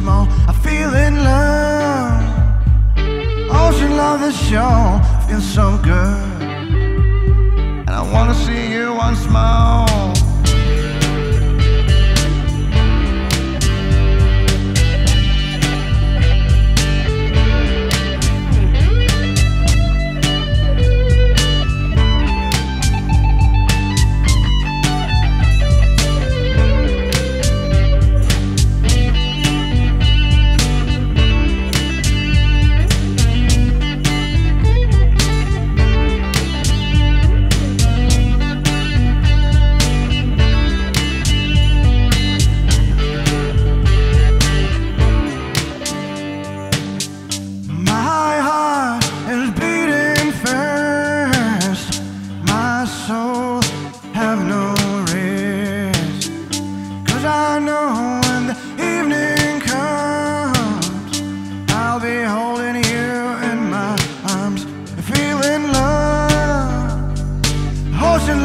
small, I feel in love. Ocean love is shown, feels so good. And I wanna see you once more.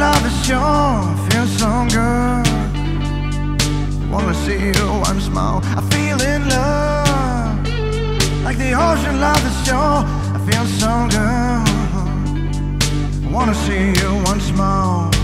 Love is sure, feels so good. Wanna see you once more, I feel in love. Like the ocean, love is sure, I feel so good. Wanna see you once more.